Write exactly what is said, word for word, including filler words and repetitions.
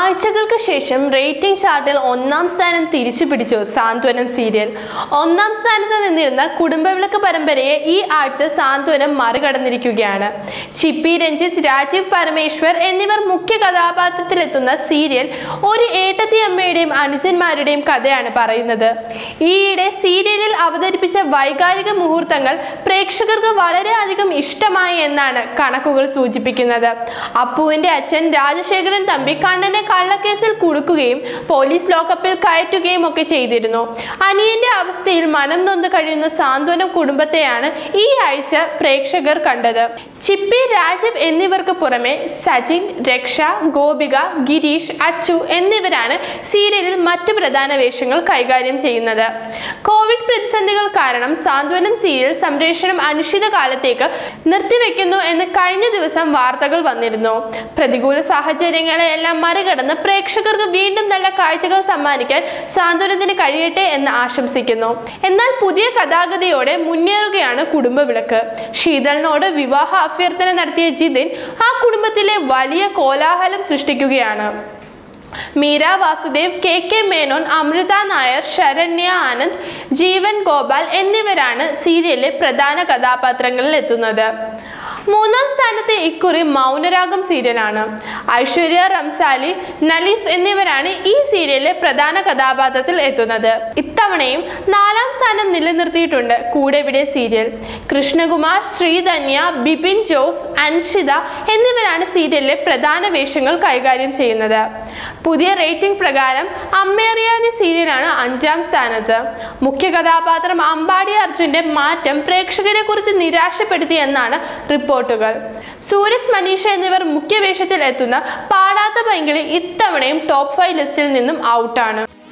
ആഴ്ചകൾക്ക് ശേഷം റേറ്റിംഗ് ചാർട്ടിൽ ഒന്നാം സ്ഥാനം തിരിച്ചു പിടിച്ചു സാന്ത്വനം സീരിയൽ. ഒന്നാം സ്ഥാനത്ത് നിന്നിരുന്ന കുടുംബവിളക്ക് പരമ്പരയെ ഈ ആഴ്ച സാന്ത്വനം മറികടന്നിരിക്കുകയാണ്. ചിപ്പി രഞ്ജിത്ത്, രാജീവ് പരമേശ്വർ എന്നിവർ മുഖ്യ കഥാപാത്രത്തിലെത്തുന്ന സീരിയൽ ഒരു ഏട്ടത്തി അമ്മയുടെയും അനുജന്മാരുടെയും കഥയാണ് പറയുന്നത്. ഈയിടെ സീരിയലിൽ അവതരിപ്പിച്ച വൈകാരിക മുഹൂർത്തങ്ങൾ പ്രേക്ഷകർക്ക് വളരെയധികം ഇഷ്ടമായി എന്നാണ് കണക്കുകൾ സൂചിപ്പിക്കുന്നത്. അപ്പുവിൻ്റെ അച്ഛൻ രാജശേഖരൻ തമ്പി കണ്ണൻ കള്ളക്കേസിൽ കുടുക്കുകയും പോലീസ് ലോക്കപ്പിൽ കയറ്റുകയും ഒക്കെ ചെയ്തിരുന്നു. അനിയന്റെ അവസ്ഥയിൽ മനം നൊന്ത് കഴിയുന്ന സാന്ത്വനം കുടുംബത്തെയാണ് ഈ ആഴ്ച പ്രേക്ഷകർ കണ്ടത്. ചിപ്പി, രാജീവ് എന്നിവർക്ക് പുറമെ സജിൻ, രക്ഷ, ഗോപിക, ഗിരീഷ്, അച്ചു എന്നിവരാണ് സീരിയലിൽ മറ്റു പ്രധാന വേഷങ്ങൾ കൈകാര്യം ചെയ്യുന്നത്. കോവിഡ് പ്രതിസന്ധികൾ കാരണം സാന്ത്വനം സീരിയൽ സംപ്രേഷണം അനിശ്ചിതകാലത്തേക്ക് നിർത്തിവെക്കുന്നു എന്ന് കഴിഞ്ഞ ദിവസം വാർത്തകൾ വന്നിരുന്നു. പ്രതികൂല സാഹചര്യങ്ങളെല്ലാം മറികടന്ന് പ്രേക്ഷകർക്ക് വീണ്ടും നല്ല കാഴ്ചകൾ സമ്മാനിക്കാൻ സാന്ത്വനത്തിന് കഴിയട്ടെ എന്ന് ആശംസിക്കുന്നു. എന്നാൽ പുതിയ കഥാഗതിയോടെ മുന്നേറുകയാണ് കുടുംബവിളക്ക്. ശീതളിനോട് വിവാഹ അഭ്യർത്ഥന നടത്തിയ ജിതിൻ ആ കുടുംബത്തിലെ വലിയ കോലാഹലം സൃഷ്ടിക്കുകയാണ്. മീര വാസുദേവ്, കെ കെ മേനോൻ, അമൃത നായർ, ശരണ്യ ആനന്ദ്, ജീവൻ ഗോപാൽ എന്നിവരാണ് സീരിയലിലെ പ്രധാന കഥാപാത്രങ്ങളിൽ എത്തുന്നത്. മൂന്നാം സ്ഥാനത്ത് ഇക്കുറി മൗനരാഗം സീരിയലാണ്. ഐശ്വര്യ, റംസാലി, നലീഫ് എന്നിവരാണ് ഈ സീരിയലിലെ പ്രധാന കഥാപാത്രത്തിൽ എത്തുന്നത്. ഇത്തവണയും നാലാം സ്ഥാനം നിലനിർത്തിയിട്ടുണ്ട് കൂടെവിടെ സീരിയൽ. കൃഷ്ണകുമാർ, ശ്രീധന്യ, ബിപിൻ ജോസ്, അൻഷിത എന്നിവരാണ് സീരിയലിലെ പ്രധാന വേഷങ്ങൾ കൈകാര്യം ചെയ്യുന്നത്. പുതിയ റേറ്റിംഗ് പ്രകാരം അമ്മയറിയാതെ സീരിയലാണ് അഞ്ചാം സ്ഥാനത്ത്. മുഖ്യ കഥാപാത്രം അമ്പാടി അർജുന്റെ മാറ്റം പ്രേക്ഷകരെ കുറിച്ച് നിരാശപ്പെടുത്തി എന്നാണ് റിപ്പോർട്ട്. സൂരജ്, മനീഷ എന്നിവർ മുഖ്യവേഷത്തിൽ എത്തുന്ന പാടാത്ത പൈങ്കിളി ഇത്തവണയും ടോപ്പ് ഫൈവ് ലിസ്റ്റിൽ നിന്നും ഔട്ടാണ്.